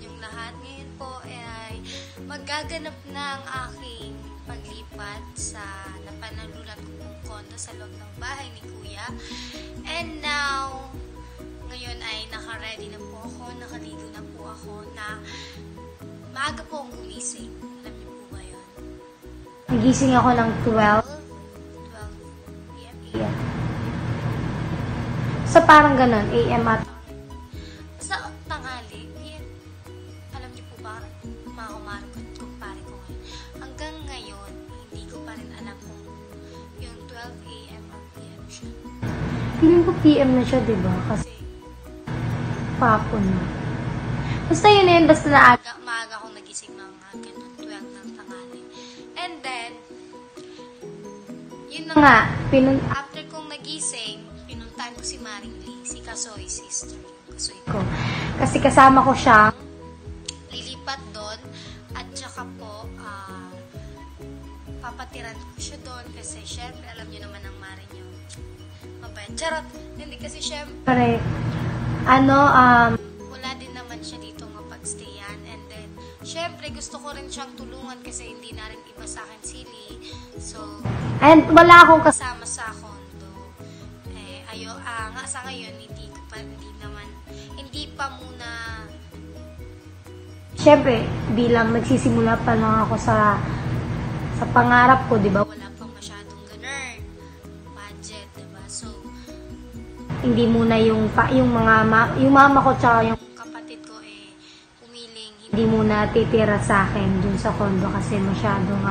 inyong lahat. Ngayon po ay magaganap na ang aking paglipat sa napanalunan kong kondo sa loob ng bahay ni Kuya. And now, ngayon ay nakaready na po ako, nakaligo na po ako na maaga po akong gumising. Alam niyo po ba yun? Nagising ako ng 12 p.m. Yeah. So parang ganun, a.m. at feeling ko PM na siya, diba? Kasi papo na. Basta yun na yun, basta naaga. Maaga akong nagising mga ganun, 12 ng tangali. And then, yun na nga, after kong nagising, pinuntaan ko si Maring Lee, si Kasoy's sister, yung Kasoy ko. Kasi kasama ko siyang lilipat doon, at saka po, papatiran ko siya doon, kasi syempre, alam niyo naman ang Maring yung mabait. Charot. Hindi kasi syempre, wala din naman siya dito mapagstayan. And then, syempre, gusto ko rin siyang tulungan kasi hindi na rin iba sa akin sili. So, and wala akong kasama sa kondo. Eh, nga sa ngayon, hindi pa muna. Syempre, bilang nagsisimula pa lang ako sa pangarap ko, diba? Wala pang masyadong ganun budget, diba? So, hindi muna yung mama ko tsaka yung kapatid ko eh umiling hindi muna titira sa akin dun sa kondo kasi masyadong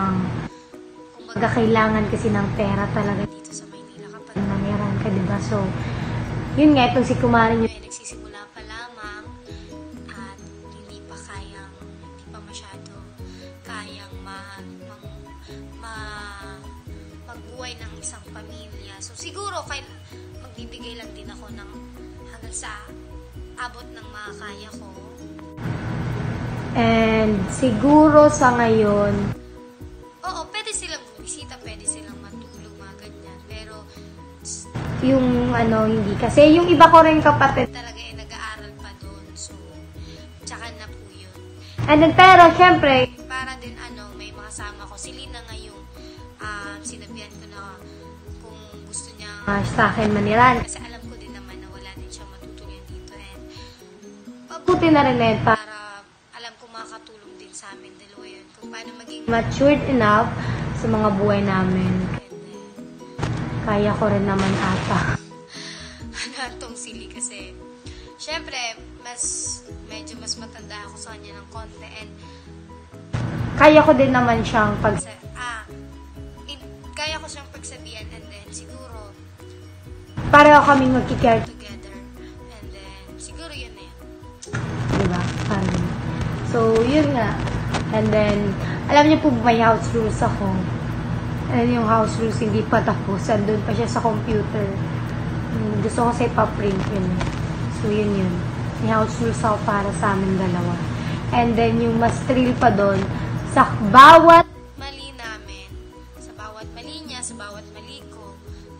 kumbaga kailangan kasi ng pera talaga dito sa Maynila kapag nangyaran ka, diba? So, yun nga, itong si Kumarin yun ay nagsisimula pa lamang at hindi pa masyado kayang magbuhay ng isang pamilya. So, siguro, magbibigay lang din ako ng hanggang sa abot ng mga kaya ko. And, siguro sa ngayon, oo, pwede silang bumisita, pwede silang matulog, mga ganyan. Pero, yung hindi. Kasi yung iba ko rin kapatid talaga eh, nag-aaral pa doon. So, tsaka na po yun. And then, pero, syempre, para din, may makasama ko. Si Lina ngayong sinabihan ko na kung gusto niya sa akin maniran. Kasi alam ko din naman na wala din siya matutunan dito. And pabuti na rin eh, para alam ko makakatulong din sa amin dalawa yun. Kung paano maging matured enough sa mga buhay namin. And, kaya ko rin naman ata. Natong sili kasi syempre, medyo mas matanda ako sa kanya ng konti. And kaya ko din naman siyang pagsabihan and then siguro pareho kaming magki-care together and then siguro yun na yun. Diba? Parang. So, yun nga. And then, alam niyo po may house rules ako. And yung house rules hindi pa tapos. Andun pa siya sa computer. Gusto ko kasi pa-print yun. So, yun yun. May house rules ako para sa amin dalawa. And then, yung mas thrill pa doon, sa bawat mali ko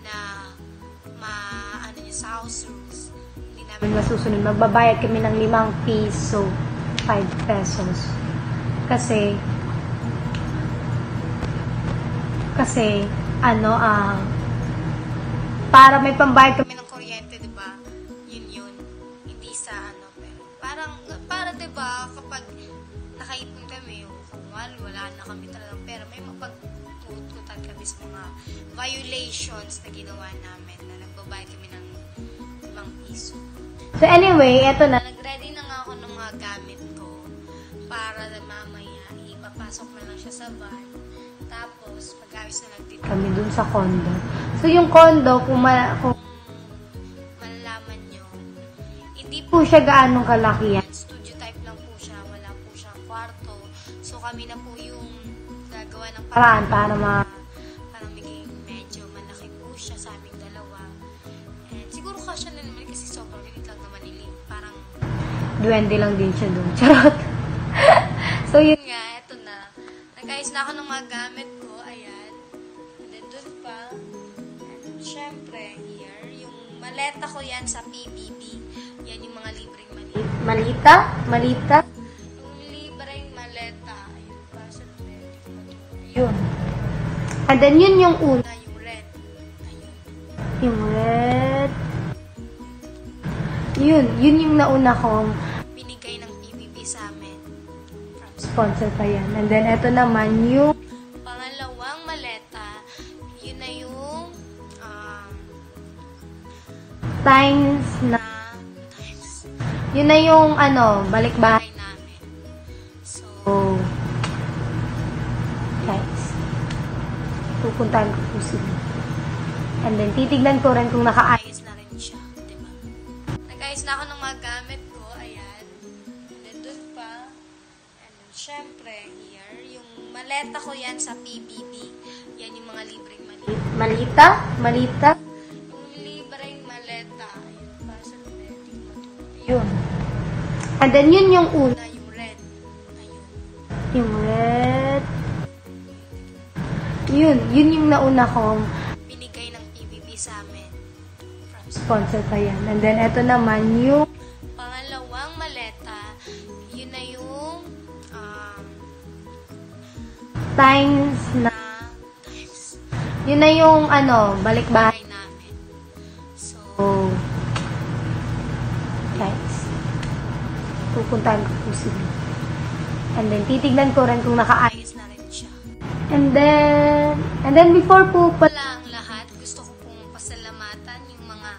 na niya sa house rules, hindi namin masusunod. Magbabayad kami ng 5 piso, 5 pesos. Kasi, para may pambayad kami ng kuryente, diba? Yun. Hindi sa pero para diba, kapag nakaipon kami, wala na kami talagang pera. May mapagkututan kami sa mga violations na ginawa namin na nagbabayad kami ng 5 piso. So anyway, eto na. Nag-ready na nga ako ng mga gamit ko para mamaya ipapasok na lang siya sa van. Tapos, mag-awis na nagtitip kami dun sa kondo. So yung kondo, kung malalaman nyo, hindi po siya gaano kalakihan. Studio type lang po siya. Wala po siyang kwarto. So, kami na po yung gagawa ng paraan para maging medyo malaki po siya sa aming dalawa. And siguro kasya na naman kasi sobrang liit lang naman ni Lim. Parang duwende lang din siya doon. Charot! So, yun nga. Eto na. Nag-ayos na ako ng mga gamit ko. Ayan. And then, doon pa. And syempre, here. Yung maleta ko yan sa pbb. Yan yung mga libreng malita. Malita? And then, yun yung una. Yung red. Yung red. Yun. Yun yung nauna kong binigay ng PBB sa amin. Sponsor pa yan. And then, eto naman yung pangalawang maleta. Yun na yung times na yun na yung, ano, balik-bahay namin. So, guys, pupuntahan ko po sila. And then, titignan ko rin kung nakaayos na rin siya. Diba? Nag-ayos na ako ng mga gamit ko. Ayan. And then, dun pa. And then, syempre, here, yung maleta ko yan sa pbb. Yan yung mga libreng malita. Malita? Malita? Yung libreng maleta. Yun pa sa libreng malita. Yun. And then, yun yung una. Yung red. Ayun. Yung red. Yun. Yun yung nauna kong binigay ng PBB sa amin. Sponsor pa yan. And then, eto naman yung pangalawang maleta. Yun na yung times na yun na yung, ano, balik-bahay namin. So, pupuntahan ko po sila. And then, titignan ko rin kung nakaayos na rin siya. And then before po pala ang lahat, gusto ko pong pasalamatan yung mga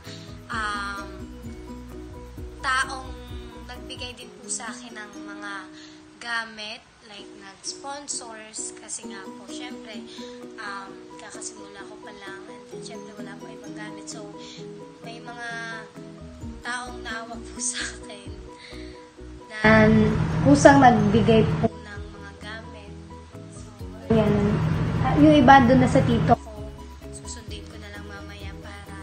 taong nagbigay din po sa akin ng mga gamit, like nag-sponsors, kasi nga po, syempre, kakasimula ko pa lang, and then, syempre, wala po ibang gamit. So, may mga taong naawag po sa akin and kusang nagbigay po ng mga gamit. So, yan. Yung iba doon na sa tito ko, susundin ko na lang mamaya para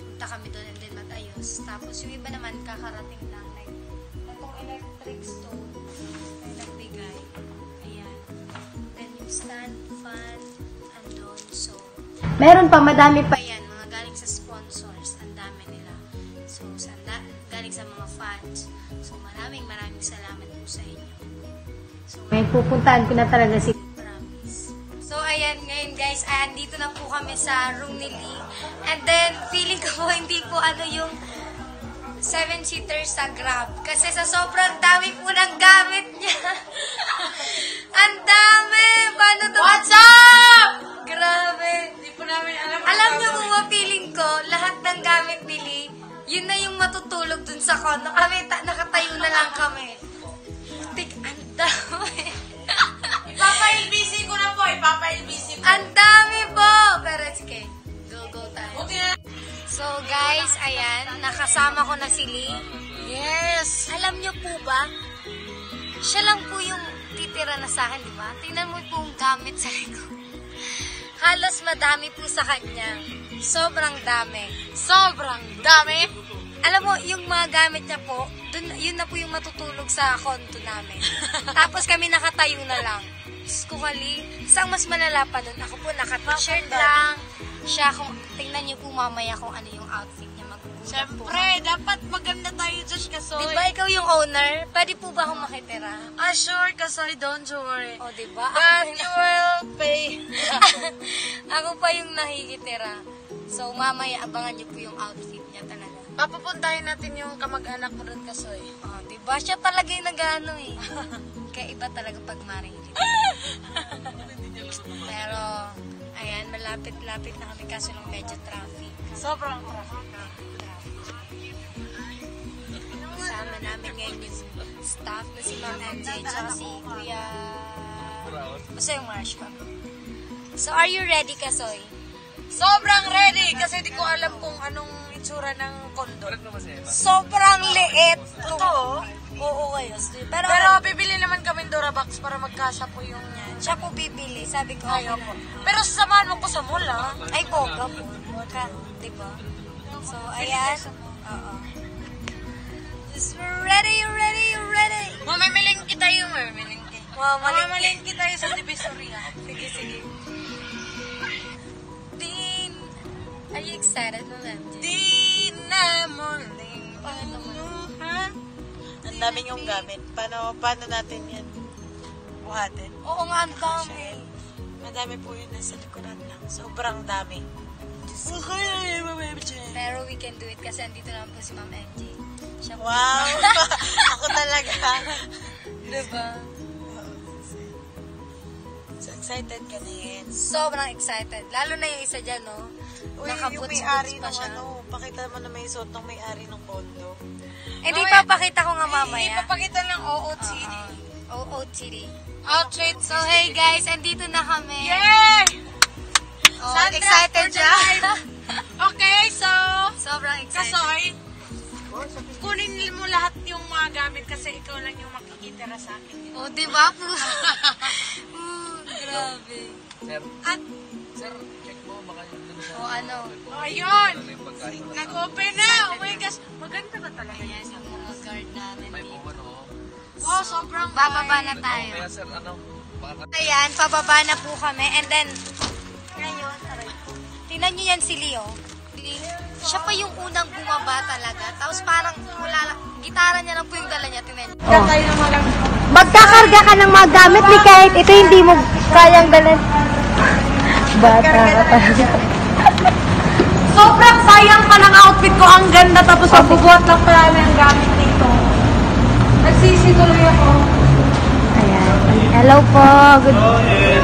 punta kami doon and then matayos. Tapos yung iba naman kakarating lang, like itong electric stove ay nagbigay. Ayan. Then yung stand fan andon. So, meron pa, madami pa yan. Mga galing sa sponsors. Ang dami nila. So, galing sa mga fans. So, maraming salamat po sa inyo. So, ngayon pupuntahan ko na talaga si Promise. So, ayan, ngayon guys, ayan, dito na po kami sa room ni Lee. And then, feeling ko po, hindi po ano yung 7-seater sa Grab. Kasi sa sobrang dami po ng gamit niya. Ang dami! Paano to? What's up? Grabe. Hindi po namin alam. Alam niyo po ba, feeling ko, lahat ng gamit ni Lee, yun na yung matutulog dun sa condo. Kami, nakatayo na lang kami. Ang dami. Ipapa-LBC ko na po. Ipapa-LBC ko. Ang dami po. Pero it's okay. Go tayo. Okay. So guys, ayan. Nakasama ko na si Lee. Yes. Alam nyo po ba? Siya lang po yung titira na sa akin, di ba? Tingnan mo po yung gamit sa likod. Halos madami po sa kanya. Sobrang dami. Sobrang dami! Alam mo, yung mga gamit niya po, dun, yun na po yung matutulog sa konto namin. Tapos kami nakatayo na lang. Skukali, isang mas malala pa dun. Ako po, naka-t-shirt lang. Siya, kung tingnan niyo po mamaya kung ano yung outfit niya. Siyempre, dapat maganda tayo, Josh, kasoy. Diba ikaw yung owner? Pwede po ba akong makitira? Ah, sure, kasoy, don't worry. O, diba? But you will pay. Ako pa yung nakikitira. So, mamaya, abangan niyo po yung outfit niya talaga. Papapuntahin natin yung kamag-anak mo rin, kasoy. O, diba? Siya talaga yung nag-ano eh. Kaya iba talaga pag maringgit. Pero, ayan, malapit-lapit na kami kaso ng medyo traffic. Sobrang traffic na. Kasama namin ngayon yung staff na si Ma'am MJ at si Kuya. Basta yung Marsh pa. So, are you ready, Kasoy? Sobrang ready! Kasi di ko alam kung anong itsura ng kondo. Sobrang liit! Totoo? Oo, ayos. Pero bibili naman kami ng Durabox para magkasya po yung yan. Siya po bibili, sabi ko. Ayaw po. Pero sasamahan mo po sa mall, ha? Ay, poga po. Diba? So, ayan. Oo. Ready. Mamimilingki tayo, mamimilingki. Wow, mamimilingki tayo sa divisoria. Sige. Din. Are you excited mo, ma'am? Din na morning. Panuhan. Ang daming yung gamit. Paano natin yan buhatin? Oo nga, ang dami. Madami po yun nasa likuran lang. Sobrang dami. Okay, Ma'am MJ. Pero we can do it kasi andito naman po si Ma'am MJ. Siya po. Wow! Ako talaga. Diba? So excited ka din. Sobrang excited. Lalo na yung isa dyan, no? Uy, yung may-ari ng ano. Pakita mo na may suot ng may-ari ng condo. Eh, di papakita ko nga mamaya. Hindi papakita ng OOTD. OOTD. Outfit. So, hey guys, andito na kami. Yay! Oh, Santa, excited siya. Okay, so... Sobrang excited. Kasoy, kunin mo lahat yung mga gamit kasi ikaw lang yung makikitira sa akin. O, diba po? Grabe. Sir, check mo. Baka yung nasa... O, ano? O, ayun! Nag-open na! Oh my gosh! Maganda ba talaga yan sa mga guard namin dito? Oh, sobrang guard. Bababa na tayo. Ayan, pababa na po kami. And then... Tingnan nyo yan si Leo. Siya pa yung unang bumaba talaga. Tapos parang gitara niya lang po yung dala niya. Tingnan nyo. Oh. Magkakarga ka ng mga gamit ni kahit ito hindi mo kayang dalhin. Bata ka talaga. Sobrang sayang pa ng outfit ko. Ang ganda. Tapos magbubuhat lang pala ng gamit nito. Nagsisituloy ako. Ayan. Hello po. Good morning.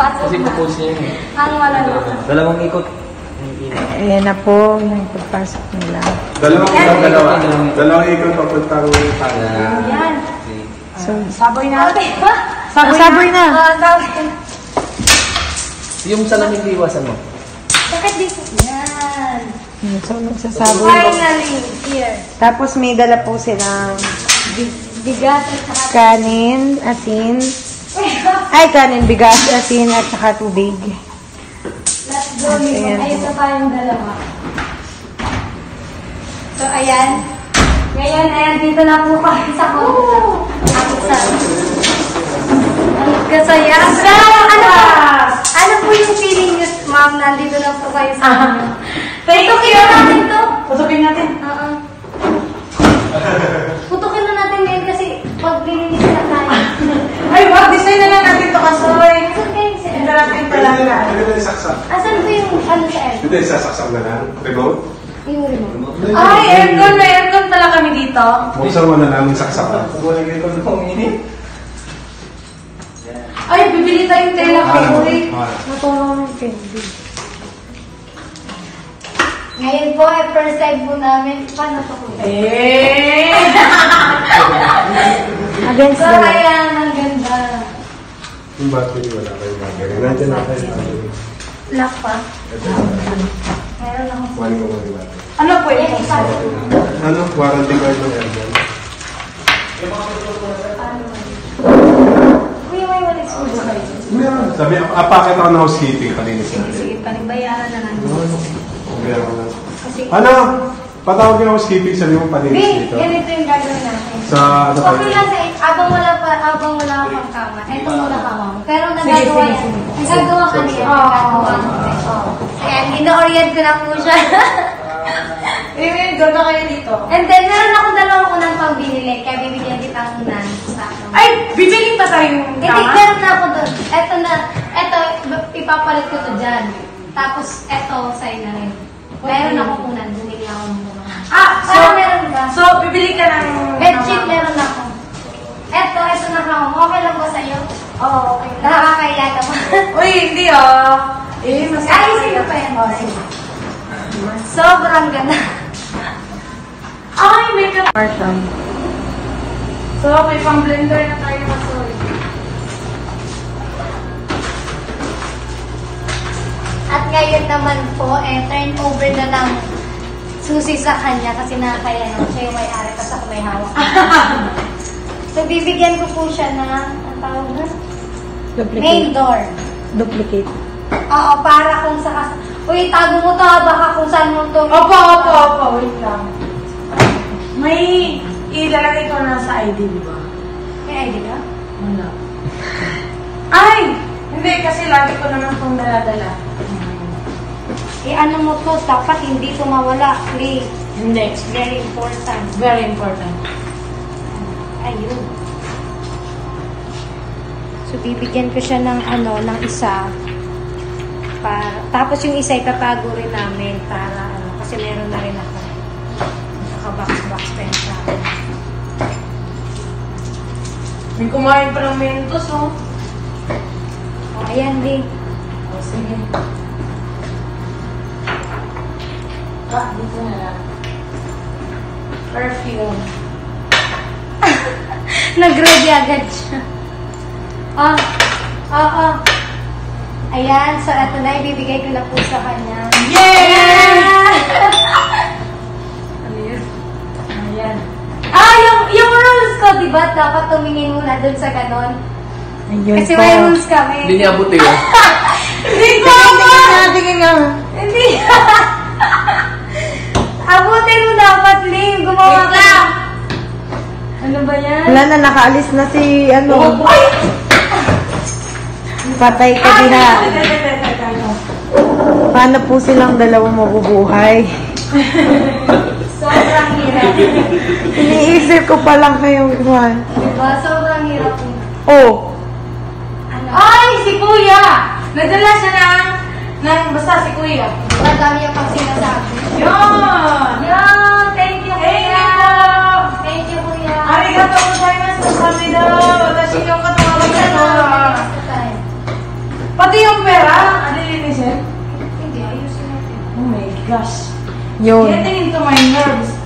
Kasi po siya yun. Ang wala naman. Dalawang ikot. Ayan na po, yung pagpasok nila. Dalawang ikot papunta ko yung pala. Ayan. Saboy na. Saboy na. Yung salamin iwasan mo. Bakit dito? Ayan. So, nagsasaboy. Finally, here. Tapos may dala po silang bigas at kanin, asin. Ay, kanin, bigas, asin, at saka tubig. Let's go, Mimo. Ay, isa pa yung dalawa. So, ayan. Ngayon, ayan, dito na po kami sa kong. Ang kasaya. Ano po yung feeling nyo, ma'am, nandito na po kayo sa amin? Putukin na natin ito. Putukin natin? Oo. Putukin na natin ngayon kasi pag bininis na tayo. Ay, wow! Design na lang natin ito kasoy. Hindi natin talaga. Hindi na isaksak. Asan po yung ano sa air? Hindi, isasaksak na lang. Remote? Yung remote. Ay, aircon! May aircon pala kami dito. Buksan mo na namin saksakan. Wala kayo na panginin. Ay, bibili tayong tela kasoy. Matulong ng candy. Ngayon po, first time po namin. Paano ito po? Eh! Against the light. Yung battery wala kayo magkari. Nandiyan na kayo battery. Lock pa? Meron lang. Wali ko mga battery. Ano po yun? Ano? Warranty card ng airgun? Paano? Kuya, may walit school ba kayo? Sabi, apakit ako ng housekeeping. Palinis natin. Sige, panibayaran na lang. Ano? Patawag yung housekeeping, sabi mo palinis dito. Wait, ganito yung gagawin natin. Sa ano kayo? Okay lang sa'yo. Abang wala pang kama. Ito muna kama. Pero nagagawa yan. Nagagawa ka niya. Ayan, ino-orient ko na po siya. Gawin na kayo dito. And then, meron akong dalawang unang pang binili. Kaya bibigyan kitang unan. Ay! Bibili pa tayo yung kama? Hindi, meron na ako doon. Ito na. Ito, ipapalit ko to dyan. Tapos, ito, sa'yo na rin. Meron akong unan. Bumili ako ng mga. Parang meron ba? So, bibili ka ng... Bedsheet meron ako. Eto na ka. Okay lang ba sa'yo? Oo, okay lang. Nakakaya naman. Uy, hindi Eh, mas ayusin ko pa yan. Sobrang ganda. Ay, may ka. So, may pang-blender na tayo. Sorry. At ngayon naman po, eh, turn over na lang susi sa kanya kasi nakakaya naman siya yung may-ari kasi ako may hawak. So, bibigyan ko po siya ng, ang tawag na? Duplicate. Main door. Duplicate. Oo, para kung sa... Uy, tago mo to baka kung saan mo to... Opo, wait lang. May ilalagay ko na sa ID, di ba? May ID ka? Wala. Ay! Hindi, kasi lagi ko naman itong daladala. Eh, ano mo to? Dapat hindi ito mawala. Please. Hindi. Very important. Very important. Ayun. So, bibigyan ko siya ng, ng isa. Para, tapos yung isa itatago rin namin para, kasi meron na rin ako. Naka-box-box pa yun sa akin. May kumain pa ng mentos, oh. O, ayan, Lee. O, sige. Ah, dito na lang. Perfume. Nag-ready agad siya. Ah, ah. Ayan, so ito na, ibibigay ko na po sa kanya. Yay! Ano yun? Ayan. Ah, yung rules ko, diba? Dapat tumingin muna dun sa ganon. Ayan, kasi may rules kami. Hindi niya abuti yun. Hindi ko abuti. Tingin nga. Hindi. Abutin mo dapat, Ling. Gumawa ka. Ano ba yan? Wala na, nakaalis na si, Ay! Patay ka din ha. Paano po silang dalawa mabubuhay? Sobrang hirap. Iniisip ko pa lang kayong Juan. Diba? Sobrang hirap. Oh. Ano? Ay! Si Kuya! Nadala siya ng basta si Kuya. Madami ang pang sinasabi. Yun! Yun! Thank you, Kuya! Thank you, Kuya! Arigato gozaimasu, Kuya! Watashi no katawa. Pati yung pera, alilinisin? Hindi, ayusin natin. Oh my gosh. Yun. Getting into my nerves.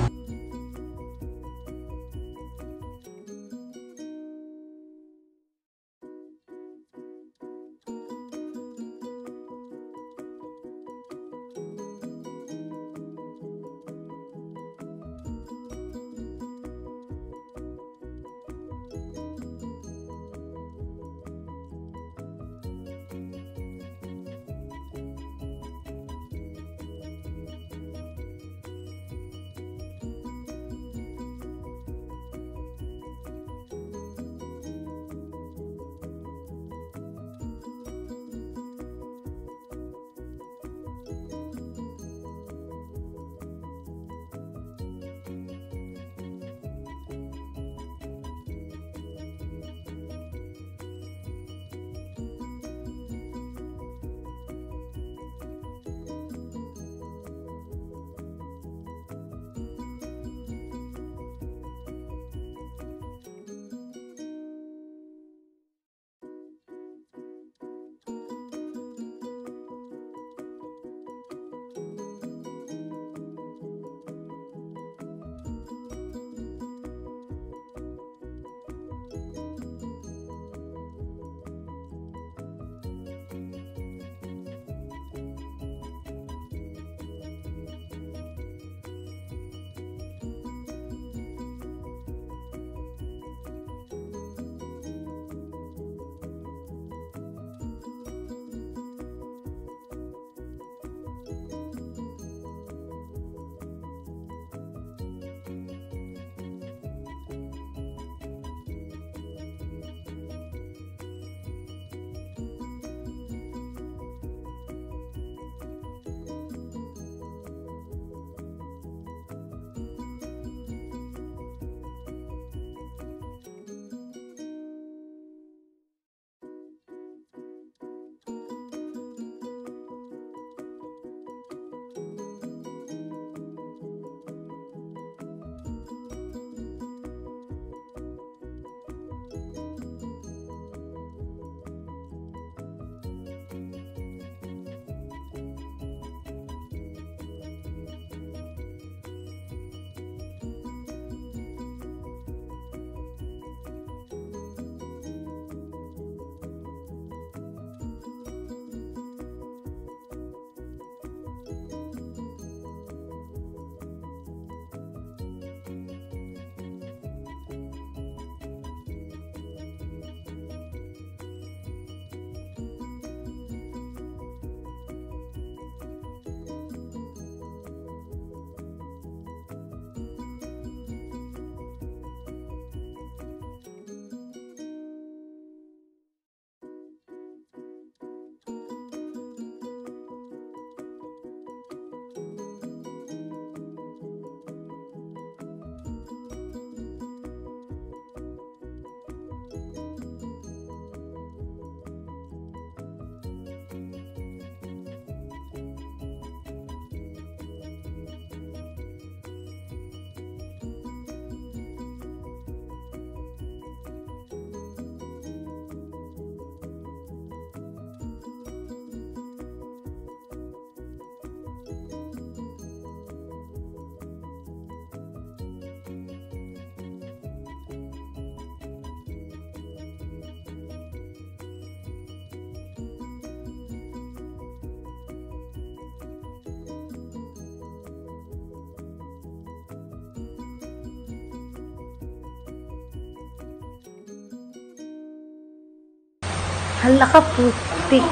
Hala ka, putik.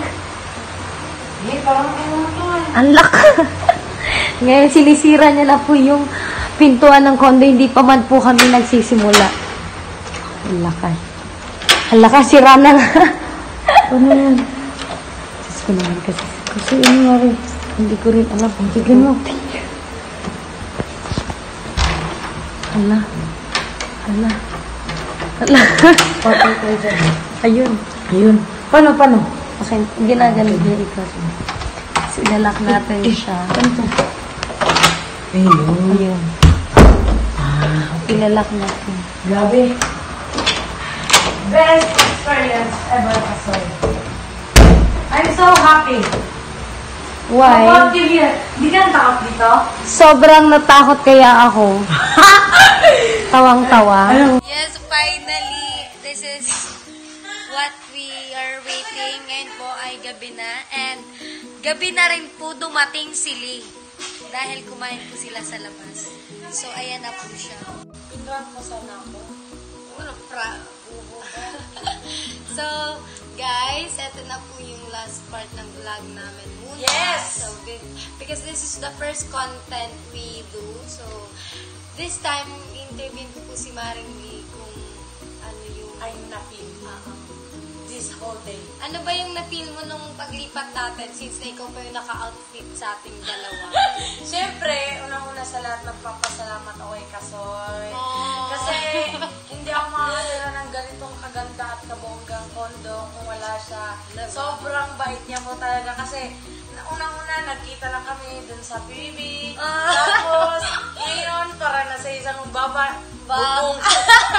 Eh, parang ano to eh. Hala ka. Ngayon, sinisira niya na po yung pintuan ng condo. Hindi pa man po kami nagsisimula. Hala ka. Hala ka, sira na nga. Ano yan? Diyos ko naman kasi. Kasi ano nga rin. Hindi ko rin alam. Pagigyan mo. Hala. Hala. Hala. Okay, try dyan. Ayun. Ayun. Paano, paano? Okay, ginagamit niya ikot. So, ilalak natin siya. Ganito. Ayun. Ayun. Ah, okay. Ilalak natin. Grabe. Best experience ever, Kasoy. I'm so happy. Why? Kapag TV, hindi ka natakot dito? Sobrang natakot kaya ako. Tawang-tawa. Yes, finally, this is what we are waiting. Ngayon po ay gabi na. And gabi na rin po dumating si Lee. Dahil kumain po sila sa labas. So, ayan na po siya. Pinrank mo sana ako. Ano, prank? So, guys, eto na po yung last part ng vlog namin muna. Yes! So, because this is the first content we do. So, this time, interview ko po si Marimie kung ano yung... I'm na-feel. This whole day. Ano ba yung na-feel mo nung paglipat natin since na ikaw pa yung naka-outfit sa ating dalawa? Siyempre, unang-una sa lahat, magpapasalamat ako kay Kasoy. Oh. Kasi hindi ako makakadala ng ganitong kaganda at kabonggang kondo kung wala siya. Sobrang bait niya po talaga kasi unang-una, nagkita lang kami dun sa pbb. Tapos, ngayon, para na sa isang bubong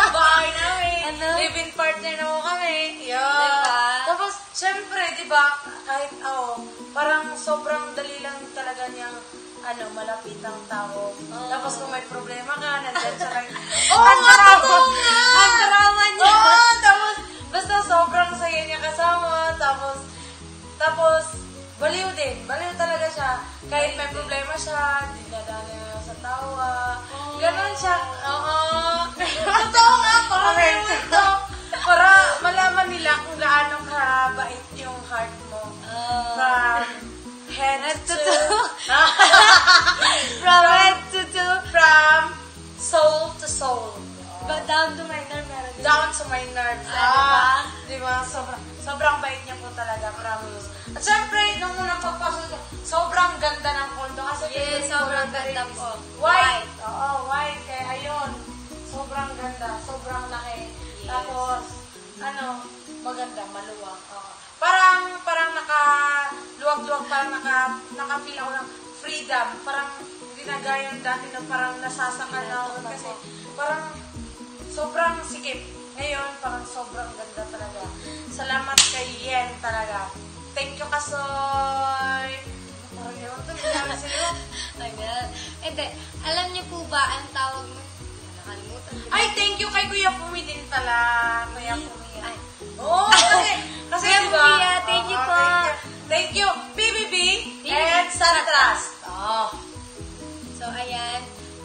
bahay namin. Ano? Live-in partner na mo kami. Yun. Diba? Tapos, syempre, diba, kahit ako, parang sobrang dali lang talaga niyang ano, malapit ang tao. Oh. Tapos, kung may problema ka, nandiyan siya lang. Oh, ang drama! Ang drama niya! Oo, tapos, basta sobrang saya niya kasama. Tapos, baliw din. Baliw talaga siya. Kahit may problema siya, dinadala niya sa tawa. Ganon siya. Oo. Totoo nga po. Para malaman nila kung gaano kabait yung heart mo. From head to toe. From head to toe. From soul to soul. But down to my nerve. Down to my nerve. Diba? Sobrang bait niya po talaga. Promise. At syempre, nung unang pagpasok, sobrang ganda ng kondo. Kasi yes, sobrang ganda po. White. Oo, white. Kaya ayun, sobrang ganda. Sobrang laki. Yes. Tapos, ano, maganda, maluwag. Parang nakaluwag-luwag, parang naka-feel ako ng freedom. Parang hindi na gaya dati na parang nasasakal na ako. Kasi parang sobrang sikip. Ngayon, parang sobrang ganda talaga. Salamat kay Yen talaga. Thank you, Kasoy! Parang yun ito, ginamit sa'yo. Hindi, alam niyo po ba ang tawag mo? Nakalimutan. Ay, thank you kay Kuya Pumi din pala. Kuya Pumi. Ay. Oo, kasi diba? Kuya, thank you po. Thank you, PBB and Sartras. Oo. So, ayan.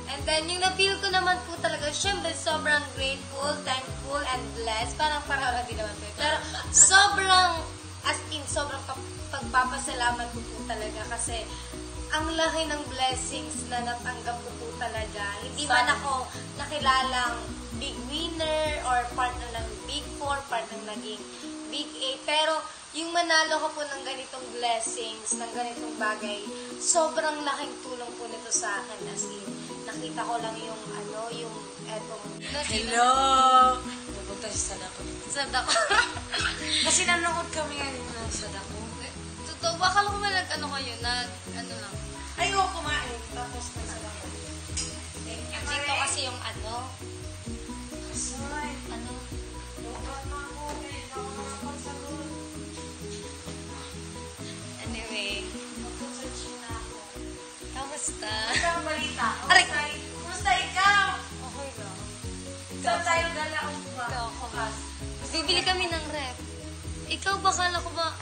And then, yung na-feel ko naman po talaga, syempre, sobrang grateful, thankful, and blessed. Parang parang din naman po. Pero, sobrang... As in, sobrang pagpapasalamat ko po talaga kasi ang laki ng blessings na natanggap ko po talaga. Hindi man ako nakilalang big winner or part na ng big four, part na naging big eight. Pero yung manalo ko po ng ganitong blessings, ng ganitong bagay, sobrang laking tulong po nito sa akin. As in, nakita ko lang yung ano, yung etong... Hello! Napunta sa sadako. Sadako. Kasi nanonood kami ngayon ng sadako. Totoo, akala ko ano kayo, ano lang. Ayaw kumain, tapos may sadako. Nakita kasi yung ano. Kasoy. Ano? Lugat na ako, eh. Ako na pansagot. Anyway. Magpapasensya na ako. Kamusta? Kamusta ang balita? Kamusta ikaw? Okay lang. Saan tayo galaong pa? Bibili kami ng ref. Ikaw ba, kala ko ba?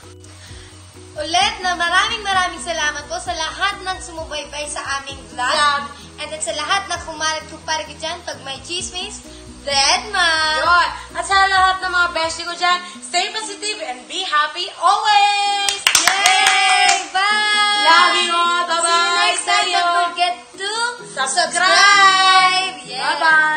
Ulit na maraming salamat po sa lahat ng sumubaybay sa aming vlog. And then sa lahat ng kumalat-kuparik dyan pag may chismis, dead man! Yun! At sa lahat ng mga beshi ko dyan, stay positive and be happy always! Yay! Bye! Love you all! Bye-bye! See you next time! Don't forget to subscribe! Bye-bye!